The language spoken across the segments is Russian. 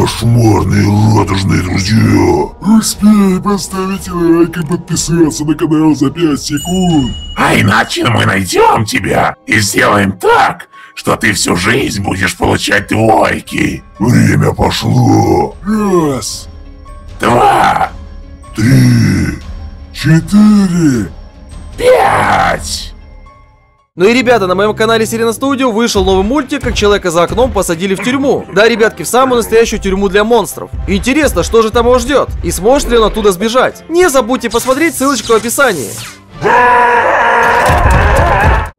Кошмарные радужные друзья! Успей поставить лайк и подписаться на канал за 5 секунд! А иначе мы найдем тебя и сделаем так, что ты всю жизнь будешь получать двойки! Время пошло! 1, 2, 3, 4, 5! Ну и, ребята, на моем канале Сирена Студио вышел новый мультик, как человека за окном посадили в тюрьму. Да, ребятки, в самую настоящую тюрьму для монстров. Интересно, что же там его ждет? И сможет ли он оттуда сбежать? Не забудьте посмотреть, ссылочку в описании.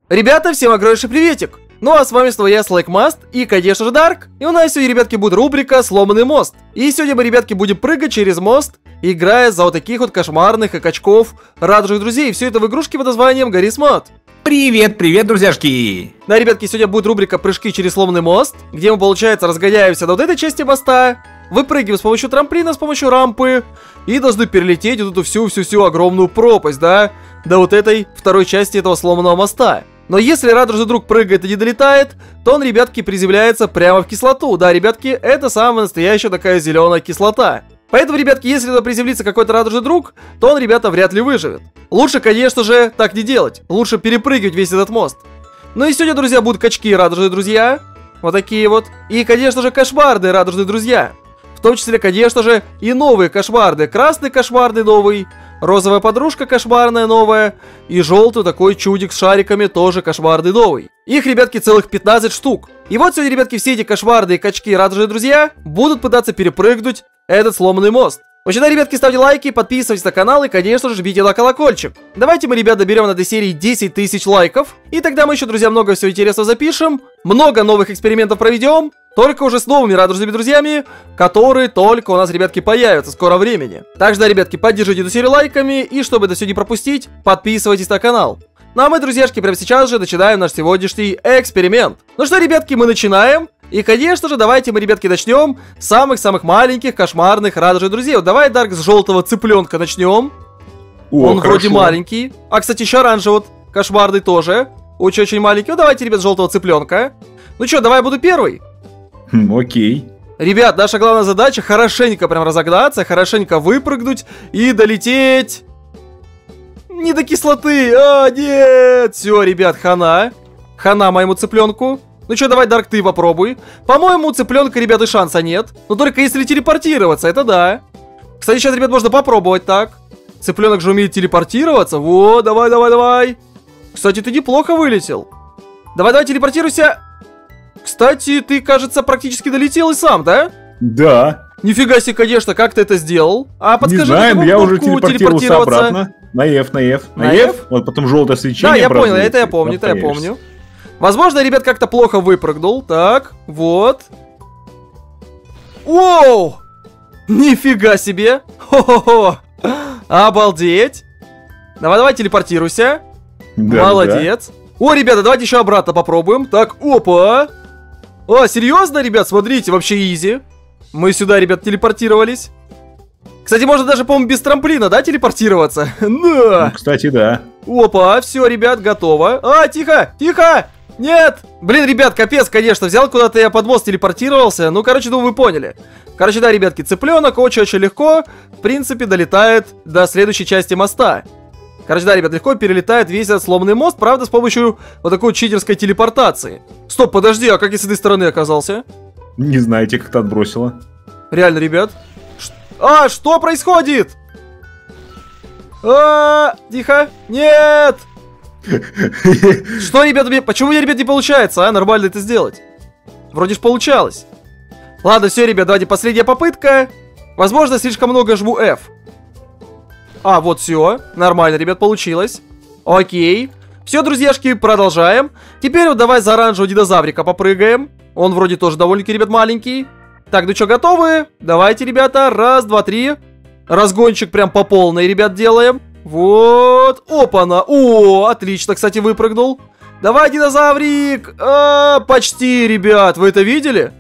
Ребята, всем огромнейший приветик. Ну а с вами снова я, Слайк Маст, и, конечно же, Дарк. И у нас сегодня, ребятки, будет рубрика «Сломанный мост». И сегодня мы, ребятки, будем прыгать через мост, играя за вот таких вот кошмарных окачков, радужных друзей. Все это в игрушке под названием «Гаррис Мод». Привет, друзьяшки! Да, ребятки, сегодня будет рубрика «Прыжки через сломанный мост», где мы, получается, разгоняемся до вот этой части моста, выпрыгиваем с помощью трамплина, с помощью рампы, и должны перелететь вот эту всю огромную пропасть, да, до вот этой второй части этого сломанного моста. Но если радужный друг прыгает и не долетает, то он, ребятки, приземляется прямо в кислоту. Да, ребятки, это самая настоящая такая зеленая кислота. Поэтому, ребятки, если туда приземлится какой-то радужный друг, то он, ребята, вряд ли выживет. Лучше, конечно же, так не делать. Лучше перепрыгивать весь этот мост. Ну и сегодня, друзья, будут качки радужные друзья. Вот такие вот. И, конечно же, кошмарные радужные друзья. В том числе, конечно же, и новые кошмарные. Красный кошмарный новый. Розовая подружка кошмарная новая. И желтый такой чудик с шариками тоже кошмарный новый. Их, ребятки, целых 15 штук. И вот сегодня, ребятки, все эти кошмарные качки радужные друзья будут пытаться перепрыгнуть этот сломанный мост. В общем, да, ребятки, ставьте лайки, подписывайтесь на канал и, конечно же, жмите на колокольчик. Давайте мы, ребят, доберем на этой серии 10 тысяч лайков. И тогда мы еще, друзья, много всего интересного запишем. Много новых экспериментов проведем. Только уже с новыми радужными друзьями, которые только у нас, ребятки, появятся в скором времени. Так что, да, ребятки, поддержите эту серию лайками. И чтобы это все не пропустить, подписывайтесь на канал. Ну а мы, друзьяшки, прямо сейчас же начинаем наш сегодняшний эксперимент. Ну что, ребятки, мы начинаем. И, конечно же, давайте мы, ребятки, начнем с самых-самых маленьких, кошмарных, радужных друзей. Вот давай, Дарк, с желтого цыпленка начнем. О, он хорошо. Вроде маленький. А, кстати, еще оранжевый, вот, кошмарный тоже. Очень-очень маленький. Ну, давайте, ребят, желтого цыпленка. Ну что, давай я буду первый. Окей. Ребят, наша главная задача хорошенько прям разогнаться, хорошенько выпрыгнуть и долететь. Не до кислоты. А, нет. Все, ребят, хана. Хана моему цыпленку. Ну что, давай, Дарк, ты попробуй. По-моему, у цыпленка, ребята, шанса нет. Но только если телепортироваться, это да. Кстати, сейчас, ребят, можно попробовать так. Цыпленок же умеет телепортироваться. Во, давай. Кстати, ты неплохо вылетел. Давай, телепортируйся. Кстати, ты, кажется, практически долетел и сам, да? Да. Нифига себе, конечно, как ты это сделал? А подскажи, не знаем, я уже телепортировался обратно. На F. Вот потом желтое свечение. Да, я понял, это я помню. Возможно, ребят, как-то плохо выпрыгнул. Так, вот. Оу! Нифига себе! Хо-хо-хо! Обалдеть! Давай, телепортируйся. Да, молодец. Да. О, ребята, давайте еще обратно попробуем. Так, опа! О, серьезно, ребят, смотрите, вообще изи. Мы сюда, ребят, телепортировались. Кстати, можно даже, по-моему, без трамплина, да, телепортироваться? Ну, кстати, да. Опа, все, ребят, готово. А, тихо! Нет! Блин, ребят, капец, конечно, взял куда-то я под мост телепортировался. Ну, короче, думаю, вы поняли. Короче, да, ребятки, цыпленок очень-очень легко, в принципе, долетает до следующей части моста. Короче, да, ребят, легко перелетает весь этот сломанный мост, правда, с помощью вот такой читерской телепортации. Стоп, подожди, а как я с этой стороны оказался? Не знаю, тебя как-то отбросило. Реально, ребят. А, что происходит? А, тихо. Нет! Что, ребята, почему мне, ребят, не получается, а? Нормально это сделать. Вроде ж получалось. Ладно, все, ребят, давайте последняя попытка. Возможно, слишком много жму F. А, вот все. Нормально, ребят, получилось. Окей. Все, друзьяшки, продолжаем. Теперь вот давай за оранжевого динозаврика попрыгаем. Он вроде тоже довольно-таки, ребят, маленький. Так, ну что, готовы? Давайте, ребята, 1, 2, 3. Разгончик прям по полной, ребят, делаем. Вот, опа-на. О, отлично, кстати, выпрыгнул. Давай, динозаврик. А, почти, ребят, вы это видели?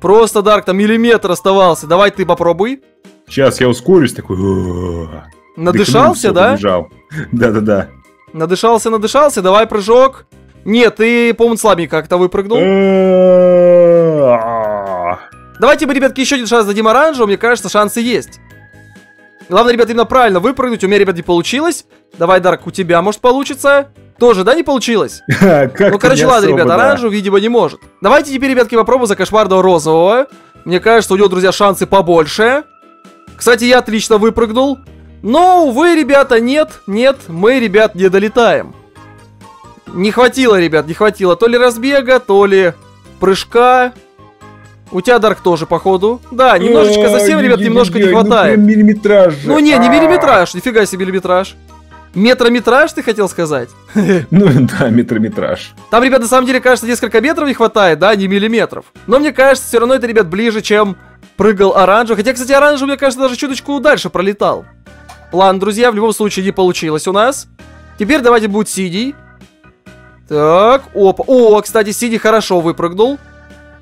Просто, Дарк, там миллиметр оставался. Давай ты попробуй. Сейчас я ускорюсь такой. Надышался, да? Да. Надышался, давай прыжок. Нет, ты, по-моему, слабенько как-то выпрыгнул. Давайте бы, ребятки, еще один шанс дадим оранжевому. Мне кажется, шансы есть. Главное, ребят, именно правильно выпрыгнуть. У меня, ребят, не получилось. Давай, Дарк, у тебя, может, получится. Тоже, да, не получилось? Ну, короче, ладно, ребят, оранжевый, видимо, не может. Давайте теперь, ребятки, попробуем за кошмарного розового. Мне кажется, у него, друзья, шансы побольше. Кстати, я отлично выпрыгнул. Но, увы, ребята, нет, мы, ребят, не долетаем. Не хватило, ребят, не хватило то ли разбега, то ли прыжка. У тебя, Дарк, тоже, походу. Да, немножечко, совсем, ребят, немножко не хватает. Ну, миллиметраж. Ну, не миллиметраж, нифига себе миллиметраж. Метрометраж, ты хотел сказать? Ну, да, метрометраж. Там, ребят, на самом деле, кажется, несколько метров не хватает, да, не миллиметров. Но мне кажется, все равно это, ребят, ближе, чем прыгал оранжевый. Хотя, кстати, оранжевый, мне кажется, даже чуточку дальше пролетал. Ладно, друзья, в любом случае не получилось у нас. Теперь давайте будет синий. Так, опа. О, кстати, синий хорошо выпрыгнул.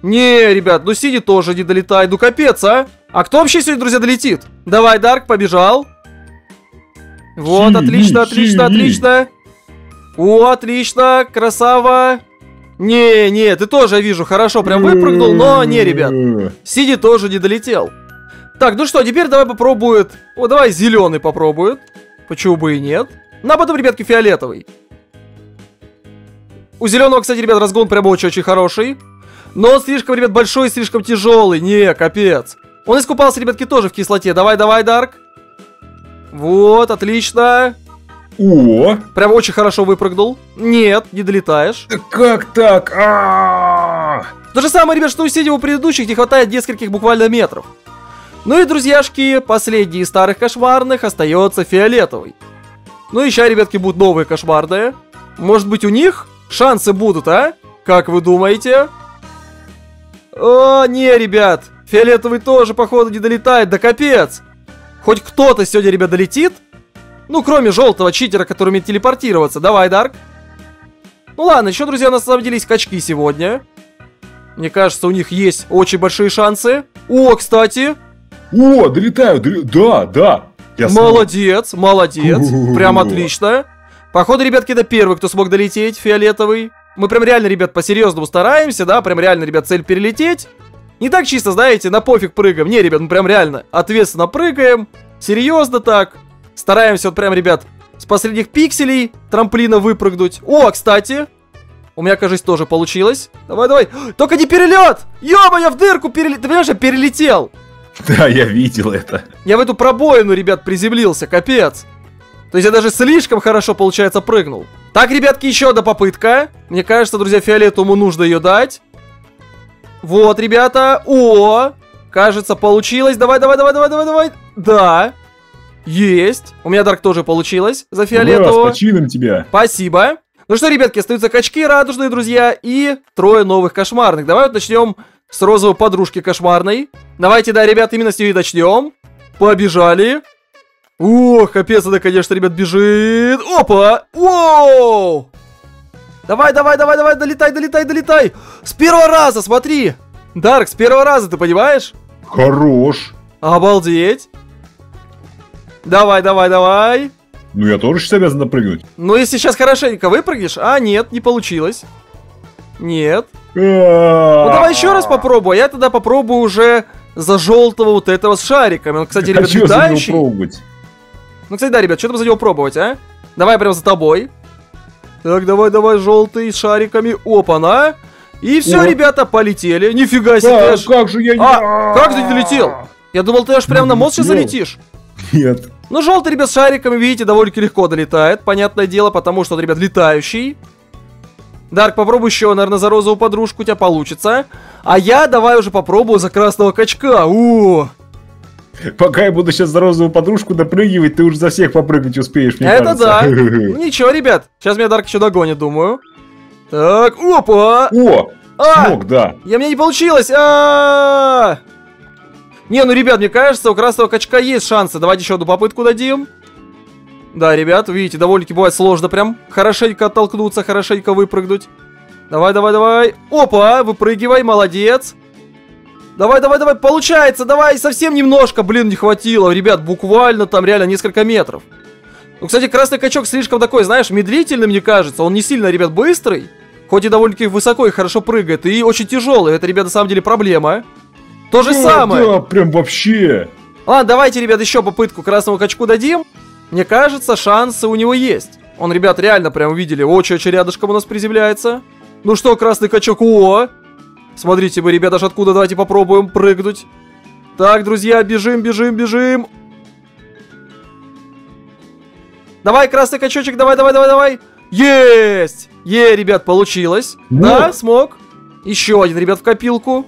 Не, ребят, ну синий тоже не долетает. Ну капец, а? А кто вообще сегодня, друзья, долетит? Давай, Дарк, побежал. Вот, отлично, отлично, отлично. О, отлично, красава. Не, ты тоже, я вижу, хорошо прям выпрыгнул, но не, ребят. Синий тоже не долетел. Так, ну что, теперь давай попробует... О, давай зеленый попробует. Почему бы и нет. Ну, а потом, ребятки, фиолетовый. У зеленого, кстати, ребят, разгон прям очень-очень хороший. Но он слишком, ребят, большой, слишком тяжелый. Не, капец. Он искупался, ребятки, тоже в кислоте. Давай, Дарк. Вот, отлично. О! Прям очень хорошо выпрыгнул. Нет, не долетаешь. Как так? То же самое, ребят, что у синего предыдущих не хватает нескольких буквально метров. Ну и, друзьяшки, последний из старых кошмарных остается фиолетовый. Ну и сейчас, ребятки, будут новые кошмарные. Может быть, у них шансы будут, а? Как вы думаете? О, не, ребят. Фиолетовый тоже, походу, не долетает. Да капец. Хоть кто-то сегодня, ребят, долетит? Ну, кроме желтого читера, который умеет телепортироваться. Давай, Дарк. Ну ладно, еще, друзья, у нас, на самом деле, есть качки сегодня. Мне кажется, у них есть очень большие шансы. О, кстати... О, долетаю, да. Молодец. Прям отлично. Походу, ребятки, это первый, кто смог долететь, фиолетовый. Мы прям реально, ребят, по-серьезному стараемся, да, прям реально, ребят, цель перелететь. Не так чисто, знаете, на пофиг прыгаем. Не, ребят, мы прям реально ответственно прыгаем. Серьезно так. Стараемся вот прям, ребят, с последних пикселей трамплина выпрыгнуть. О, кстати, у меня, кажется, тоже получилось. Давай. Только не перелет! Ё-моё, в дырку перелетел. Ты понимаешь, я перелетел. Да, я видел это. Я в эту пробоину, ребят, приземлился, капец. То есть я даже слишком хорошо, получается, прыгнул. Так, ребятки, еще одна попытка. Мне кажется, друзья, фиолетовому нужно ее дать. Вот, ребята. О, кажется, получилось. Давай. Да. Есть. У меня, Дарк, тоже получилось за фиолетового. Ура, с почином тебя. Спасибо. Ну что, ребятки, остаются качки радужные, друзья, и трое новых кошмарных. Давай вот начнем с розовой подружки кошмарной. Давайте, да, ребят, именно с нее и начнем. Побежали. Ох, капец, она, конечно, ребят, бежит. Опа! Воу! Давай, долетай. С первого раза, смотри. Дарк, с первого раза, ты понимаешь? Хорош. Обалдеть. Давай. Ну, я тоже сейчас обязан напрыгнуть. Ну, если сейчас хорошенько выпрыгнешь... А, нет, не получилось. Нет. Ну давай еще раз попробую, а я тогда попробую уже за желтого вот этого с шариками. Он, кстати, ребят, летающий. Ну, кстати, да, ребят, что там за него пробовать, а? Давай прям за тобой. Так, давай, желтый с шариками. Опа-на. И все, ребята, полетели. Нифига себе. Как же я не... А, как же ты долетел? Я думал, ты аж прям на мост сейчас залетишь. Нет. Ну, желтый, ребят, с шариками, видите, довольно-таки легко долетает. Понятное дело, потому что он, ребят, летающий. Дарк, попробуй еще, наверное, за розовую подружку, у тебя получится. А я давай уже попробую за красного качка. У-у-у. Пока я буду сейчас за розовую подружку допрыгивать, ты уже за всех попрыгать успеешь, мне кажется. Да. Ничего, ребят. Сейчас меня Дарк еще догонит, думаю. Так, опа! О! Смог, да. Я, мне не получилось. Не, ну, ребят, мне кажется, у красного качка есть шансы. Давайте еще одну попытку дадим. Да, ребят, видите, довольно-таки бывает сложно прям хорошенько оттолкнуться, хорошенько выпрыгнуть. Давай. Опа, выпрыгивай, молодец. Давай, получается, давай, совсем немножко, блин, не хватило, ребят, буквально там реально несколько метров. Ну, кстати, красный качок слишком такой, знаешь, медлительный, мне кажется, он не сильно, ребят, быстрый, хоть и довольно-таки высоко и хорошо прыгает, и очень тяжелый, это, ребят, на самом деле проблема. То же самое. Да, прям вообще. Ладно, давайте, ребят, еще попытку красному качку дадим. Мне кажется, шансы у него есть. Он, ребят, реально прям увидели. Очень-очень рядышком у нас приземляется. Ну что, красный качок, о! Смотрите вы, ребят, аж откуда, давайте попробуем прыгнуть. Так, друзья, бежим, бежим, бежим. Давай, красный качочек, давай, давай, давай, давай. Есть! Е, ребят, получилось. Нет. Да, смог. Еще один, ребят, в копилку.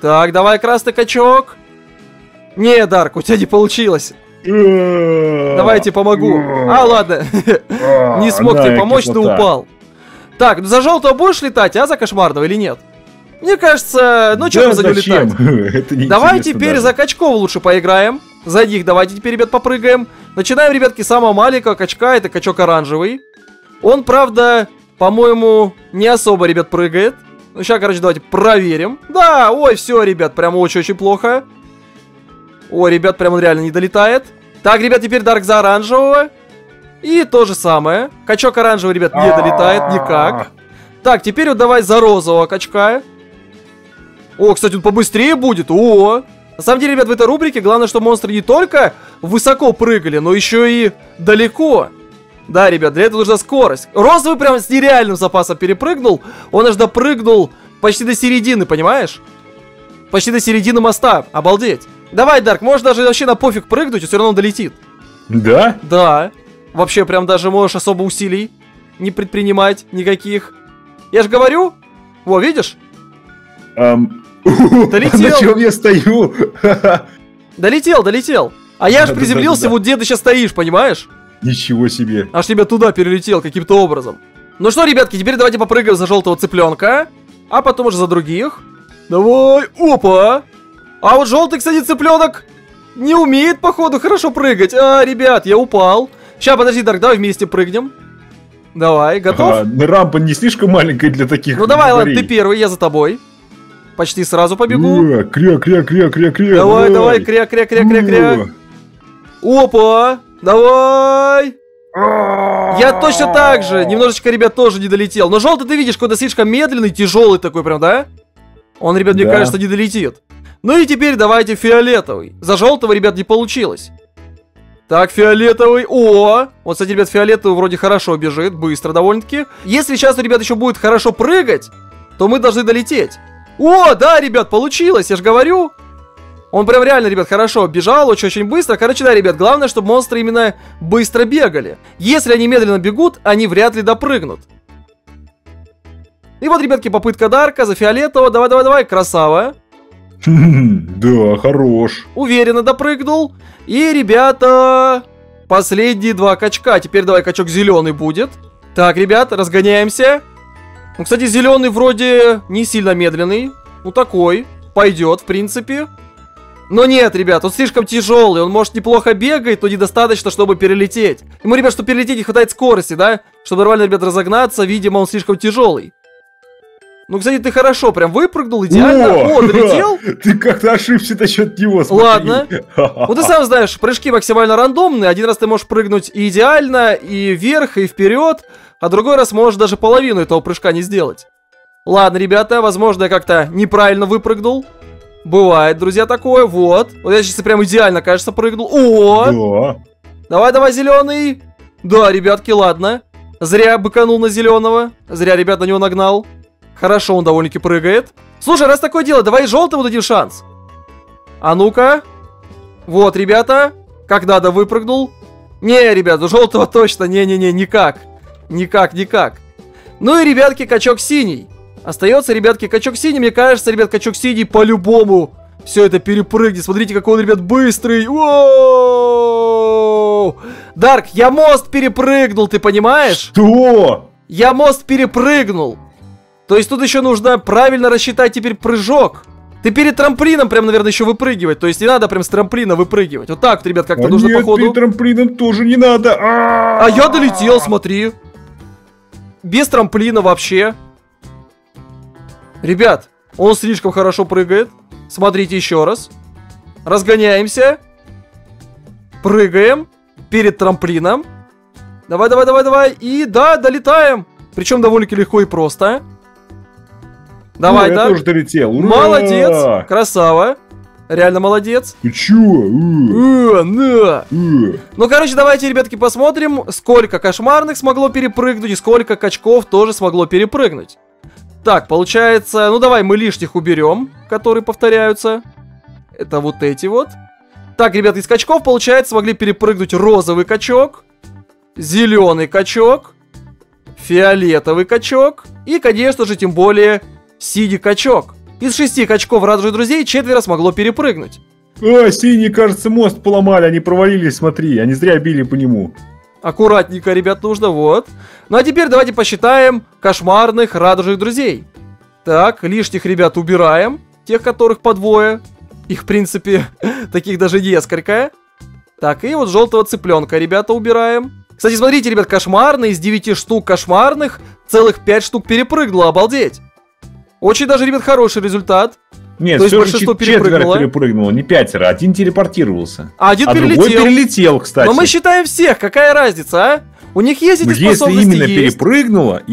Так, давай, красный качок. Не, Дарк, у тебя не получилось. Давайте помогу. А, ладно. Не смог тебе помочь, но упал. Так, ну за желтого будешь летать, а за кошмарного или нет? Мне кажется, ну что мы за него летать? Давай теперь за качков лучше поиграем. За них давайте теперь, ребят, попрыгаем. Начинаем, ребятки, с самого маленького качка. Это качок оранжевый. Он, правда, по-моему, не особо, ребят, прыгает. Ну, сейчас, короче, давайте проверим. Да, ой, все, ребят, прям очень-очень плохо. О, ребят, прям он реально не долетает. Так, ребят, теперь Дарк за оранжевого. И то же самое. Качок оранжевый, ребят, не долетает никак. Так, теперь вот давай за розового качка. О, кстати, он побыстрее будет. О! На самом деле, ребят, в этой рубрике главное, чтобы монстры не только высоко прыгали, но еще и далеко. Да, ребят, для этого нужна скорость. Розовый прям с нереальным запасом перепрыгнул. Он аж допрыгнул почти до середины, понимаешь? Почти до середины моста. Обалдеть. Давай, Дарк, можешь даже вообще на пофиг прыгнуть, и все равно долетит. Да? Да. Вообще прям даже можешь особо усилий не предпринимать никаких. Я же говорю. Во, видишь? Долетел. На чем я стою? Долетел, долетел. А я же приземлился, вот где ты сейчас стоишь, понимаешь? Ничего себе. Аж тебя туда перелетел каким-то образом. Ну что, ребятки, теперь давайте попрыгаем за желтого цыпленка, а потом уже за других. Давай, опа. А вот желтый, кстати, цыпленок не умеет, походу, хорошо прыгать. А, ребят, я упал. Сейчас, подожди, Дарк, давай вместе прыгнем. Давай, готов? Рампа не слишком маленькая для таких. Ну давай, ладно, ты первый, я за тобой. Почти сразу побегу. Кря-кря-кря-кря-кря. Давай, давай, кря-кря-кря-кря-кря. Опа, давай. Я точно так же. Немножечко, ребят, тоже не долетел. Но желтый, ты видишь, какой-то слишком медленный, тяжелый такой прям, да? Он, ребят, мне кажется, не долетит. Ну и теперь давайте фиолетовый. За желтого, ребят, не получилось. Так, фиолетовый. О! Вот, кстати, ребят, фиолетовый вроде хорошо бежит, быстро довольно-таки. Если сейчас, ребят, еще будет хорошо прыгать, то мы должны долететь. О, да, ребят, получилось, я же говорю. Он прям реально, ребят, хорошо бежал, очень-очень быстро. Короче, да, ребят, главное, чтобы монстры именно быстро бегали. Если они медленно бегут, они вряд ли допрыгнут. И вот, ребятки, попытка Дарка за фиолетового. Давай-давай-давай, красава. Да, хорош. Уверенно допрыгнул. И, ребята, последние два качка. Теперь давай качок зеленый будет. Так, ребят, разгоняемся. Ну, кстати, зеленый вроде не сильно медленный. Ну, такой. Пойдет, в принципе. Но нет, ребят, он слишком тяжелый. Он, может, неплохо бегает, но недостаточно, чтобы перелететь. Ему, ребят, чтобы перелететь, не хватает скорости, да? Чтобы нормально, ребят, разогнаться. Видимо, он слишком тяжелый. Ну, кстати, ты хорошо прям выпрыгнул, идеально. О, долетел. Ты как-то ошибся насчет него, смотри. Ладно. Ну, ты сам знаешь, прыжки максимально рандомные. Один раз ты можешь прыгнуть и идеально, и вверх, и вперед. А другой раз можешь даже половину этого прыжка не сделать. Ладно, ребята, возможно, я как-то неправильно выпрыгнул. Бывает, друзья, такое. Вот. Вот я сейчас прям идеально, кажется, прыгнул. О! Давай-давай, зеленый. Да, ребятки, ладно. Зря быканул на зеленого. Зря, ребят, на него нагнал. Хорошо, он довольно-таки прыгает. Слушай, раз такое дело, давай желтому дадим шанс. А ну-ка. Вот, ребята. Как надо, выпрыгнул. Не, ребята, желтого точно. Не-не-не, никак. Никак. Ну и, ребятки, качок синий. Остается, ребятки, качок синий. Мне кажется, ребят, качок синий по-любому все это перепрыгнет. Смотрите, какой он, ребят, быстрый. Воу! Дарк, я мост перепрыгнул, ты понимаешь? Что? Я мост перепрыгнул. То есть тут еще нужно правильно рассчитать теперь прыжок. Ты перед трамплином прям, наверное, еще выпрыгивать. То есть не надо прям с трамплина выпрыгивать. Вот так, ребят, как-то нужно, походу. Перед трамплином тоже не надо. А я долетел, смотри. Без трамплина вообще. Ребят, он слишком хорошо прыгает. Смотрите еще раз. Разгоняемся. Прыгаем. Перед трамплином. Давай. И да, долетаем. Причем довольно-таки легко и просто. Давай, да? Я тоже долетел. Ура! Молодец, красава. Реально молодец. Ты чё? Ну, короче, давайте, ребятки, посмотрим, сколько кошмарных смогло перепрыгнуть и сколько качков тоже смогло перепрыгнуть. Так, получается, ну давай мы лишних уберем, которые повторяются. Это вот эти вот. Так, ребята, из качков, получается, смогли перепрыгнуть розовый качок, зеленый качок, фиолетовый качок и, конечно же, тем более, синий качок. Из 6 качков радужных друзей 4 смогло перепрыгнуть. А, синий, кажется, мост поломали, они провалились, смотри, они зря били по нему. Аккуратненько, ребят, нужно, вот. Ну а теперь давайте посчитаем кошмарных радужных друзей. Так, лишних ребят убираем, тех, которых по двое. Их, в принципе, таких даже несколько. Так, и вот желтого цыпленка, ребята, убираем. Кстати, смотрите, ребят, кошмарные, из 9 штук кошмарных целых 5 штук перепрыгнуло, обалдеть. Очень даже, ребят, хороший результат. Нет, то все же 4 перепрыгнуло, не 5, один телепортировался. А один перелетел. Другой перелетел, кстати. Но мы считаем всех, какая разница, а? У них есть эти способности. Если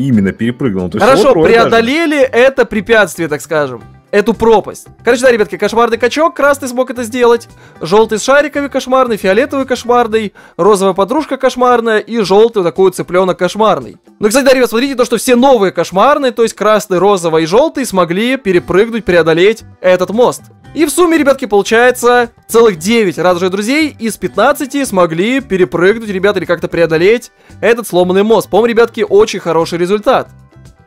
именно перепрыгнуло, то хорошо, преодолели это препятствие, так скажем. Эту пропасть. Короче, да, ребятки, кошмарный качок, красный смог это сделать. Желтый с шариками кошмарный, фиолетовый кошмарный, розовая подружка кошмарная и желтый вот такой цыпленок кошмарный. Ну, кстати, да, ребят, смотрите, то, что все новые кошмарные, то есть красный, розовый и желтый, смогли перепрыгнуть, преодолеть этот мост. И в сумме, ребятки, получается целых 9 радужных друзей из 15 смогли перепрыгнуть, ребята, или как-то преодолеть этот сломанный мост. По-моему, ребятки, очень хороший результат.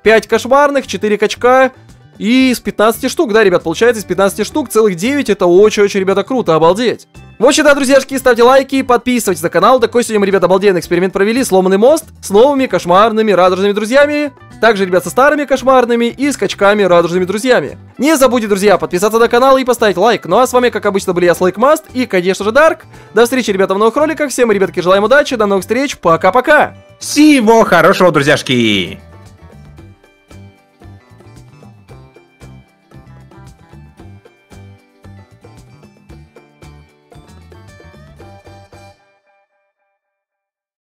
5 кошмарных, 4 качка. И из 15 штук, да, ребят, получается, из 15 штук целых 9, это очень-очень, ребята, круто, обалдеть. В общем, да, друзьяшки, ставьте лайки, подписывайтесь на канал. Такой сегодня мы, ребята, обалденный эксперимент провели, сломанный мост с новыми кошмарными радужными друзьями. Также, ребят, со старыми кошмарными и с качками радужными друзьями. Не забудьте, друзья, подписаться на канал и поставить лайк. Ну а с вами, как обычно, были я, Слайк Маст, и, конечно же, Дарк. До встречи, ребята, в новых роликах. Всем, ребятки, желаем удачи, до новых встреч, пока-пока. Всего хорошего, друзьяшки.